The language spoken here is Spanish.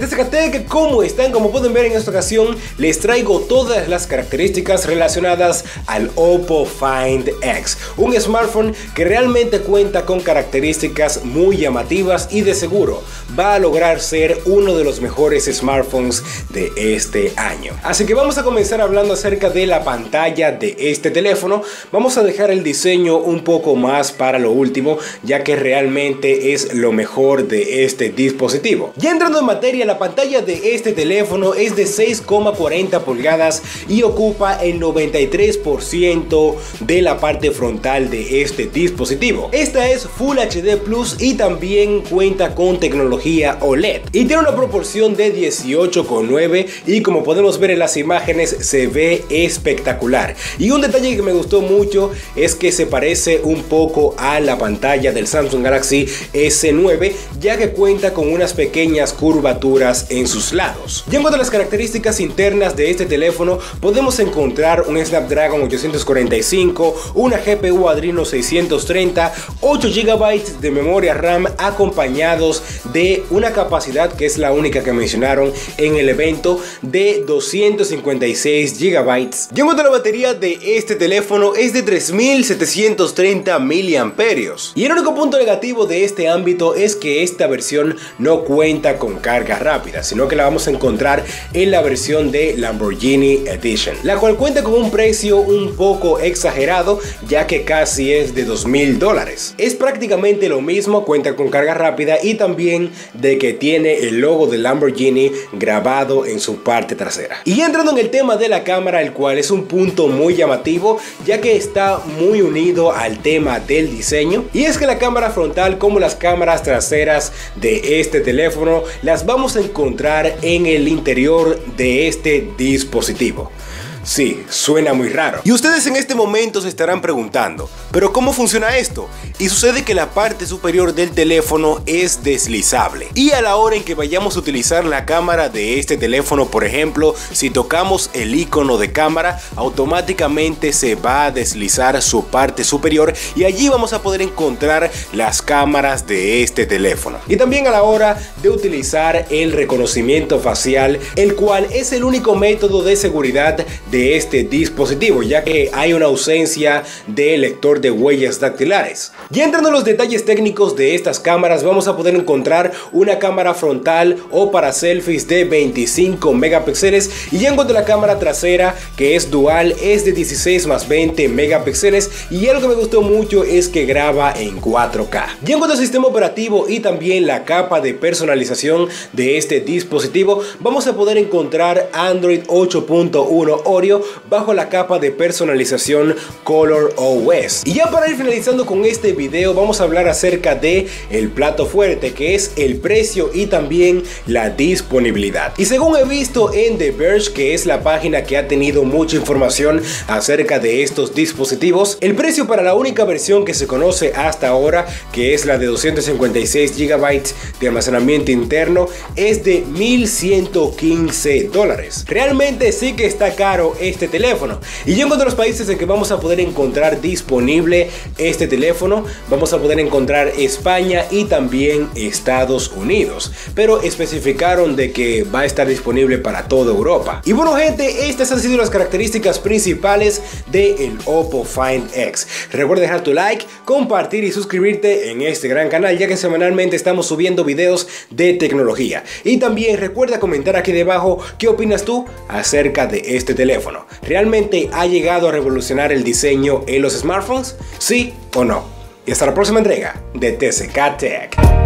desde Zacatecas, ¿cómo están? Como pueden ver, en esta ocasión les traigo todas las características relacionadas al Oppo Find X, un smartphone que realmente cuenta con características muy llamativas y de seguro va a lograr ser uno de los mejores smartphones de este año. Así que vamos a comenzar hablando acerca de la pantalla de este teléfono. Vamos a dejar el diseño un poco más para lo último, ya que realmente es lo mejor de este dispositivo. Ya entrando en materia, la pantalla de este teléfono es de 6,40 pulgadas y ocupa el 93% de la parte frontal de este dispositivo. Esta es Full HD Plus y también cuenta con tecnología OLED y tiene una proporción de 18,9, y como podemos ver en las imágenes se ve espectacular. Y un detalle que me gustó mucho es que se parece un poco a la pantalla del Samsung Galaxy S9, ya que cuenta con unas pequeñas curvaturas en sus lados. Y en cuanto a las características internas de este teléfono, podemos encontrar un Snapdragon 845, una GPU Adreno 630, 8 GB de memoria RAM, acompañados de una capacidad que es la única que mencionaron en el evento, de 256 GB. Y en cuanto a la batería de este teléfono, es de 3730 miliamperios. Y el único punto negativo de este ámbito es que esta versión no cuenta con carga rápida, sino que la vamos a encontrar en la versión de Lamborghini Edition, la cual cuenta con un precio un poco exagerado, ya que casi es de $2000. Es prácticamente lo mismo, cuenta con carga rápida y también de que tiene el logo de Lamborghini grabado en su parte trasera. Y entrando en el tema de la cámara, el cual es un punto muy llamativo, ya que está muy unido al tema del diseño, y es que la cámara frontal, como las cámaras traseras de este teléfono, las vamos a encontrar en el interior de este dispositivo. Sí, suena muy raro. Y ustedes en este momento se estarán preguntando, ¿pero cómo funciona esto? Y sucede que la parte superior del teléfono es deslizable, y a la hora en que vayamos a utilizar la cámara de este teléfono, por ejemplo, si tocamos el icono de cámara, automáticamente se va a deslizar su parte superior, y allí vamos a poder encontrar las cámaras de este teléfono. Y también a la hora de utilizar el reconocimiento facial, el cual es el único método de seguridad de este dispositivo, ya que hay una ausencia de lector de huellas dactilares. Y entrando en los detalles técnicos de estas cámaras, vamos a poder encontrar una cámara frontal o para selfies de 25 megapíxeles, y en cuanto a la cámara trasera, que es dual, es de 16 más 20 megapíxeles, y algo que me gustó mucho es que graba en 4K. Y en cuanto al sistema operativo y también la capa de personalización de este dispositivo, vamos a poder encontrar Android 8.1 Oreo bajo la capa de personalización Color OS. Y ya para ir finalizando con este video, vamos a hablar acerca de el plato fuerte, que es el precio y también la disponibilidad. Y según he visto en The Verge, que es la página que ha tenido mucha información acerca de estos dispositivos, el precio para la única versión que se conoce hasta ahora, que es la de 256 GB de almacenamiento interno, es de $1115. Realmente sí que está caro este teléfono. Y en cuanto a los países en que vamos a poder encontrar disponible este teléfono, vamos a poder encontrar España y también Estados Unidos, pero especificaron de que va a estar disponible para toda Europa. Y bueno gente, estas han sido las características principales del Oppo Find X. Recuerda dejar tu like, compartir y suscribirte en este gran canal, ya que semanalmente estamos subiendo videos de tecnología. Y también recuerda comentar aquí debajo qué opinas tú acerca de este teléfono. ¿Realmente ha llegado a revolucionar el diseño en los smartphones? ¿Sí o no? Y hasta la próxima entrega de TCK Tech.